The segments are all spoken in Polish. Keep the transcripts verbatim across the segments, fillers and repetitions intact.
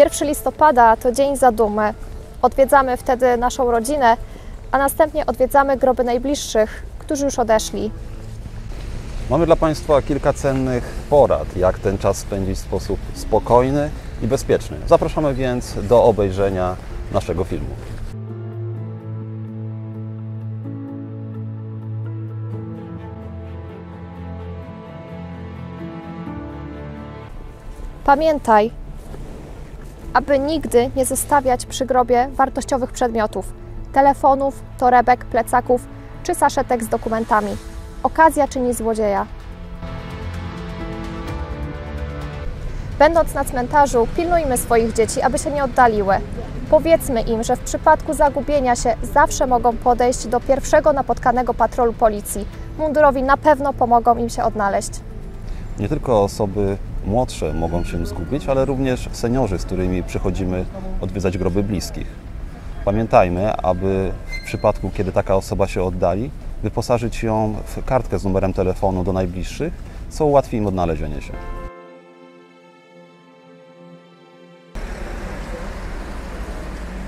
pierwszego listopada to Dzień Zadumy. Odwiedzamy wtedy naszą rodzinę, a następnie odwiedzamy groby najbliższych, którzy już odeszli. Mamy dla Państwa kilka cennych porad, jak ten czas spędzić w sposób spokojny i bezpieczny. Zapraszamy więc do obejrzenia naszego filmu. Pamiętaj, aby nigdy nie zostawiać przy grobie wartościowych przedmiotów, telefonów, torebek, plecaków czy saszetek z dokumentami. Okazja czyni złodzieja. Będąc na cmentarzu, pilnujmy swoich dzieci, aby się nie oddaliły. Powiedzmy im, że w przypadku zagubienia się zawsze mogą podejść do pierwszego napotkanego patrolu policji. Mundurowi na pewno pomogą im się odnaleźć. Nie tylko osoby młodsze mogą się zgubić, ale również seniorzy, z którymi przychodzimy odwiedzać groby bliskich. Pamiętajmy, aby w przypadku, kiedy taka osoba się oddali, wyposażyć ją w kartkę z numerem telefonu do najbliższych, co ułatwi im odnalezienie się.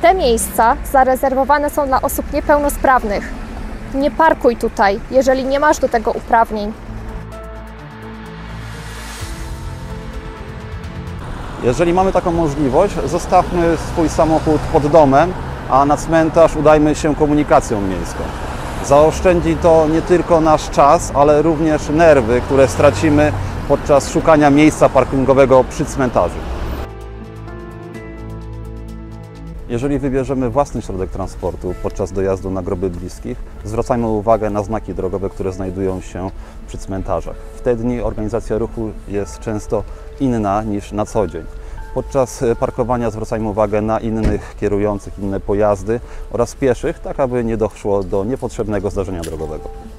Te miejsca zarezerwowane są dla osób niepełnosprawnych. Nie parkuj tutaj, jeżeli nie masz do tego uprawnień. Jeżeli mamy taką możliwość, zostawmy swój samochód pod domem, a na cmentarz udajmy się komunikacją miejską. Zaoszczędzi to nie tylko nasz czas, ale również nerwy, które stracimy podczas szukania miejsca parkingowego przy cmentarzu. Jeżeli wybierzemy własny środek transportu podczas dojazdu na groby bliskich, zwracajmy uwagę na znaki drogowe, które znajdują się przy cmentarzach. W te dni organizacja ruchu jest często inna niż na co dzień. Podczas parkowania zwracajmy uwagę na innych kierujących, inne pojazdy oraz pieszych, tak aby nie doszło do niepotrzebnego zdarzenia drogowego.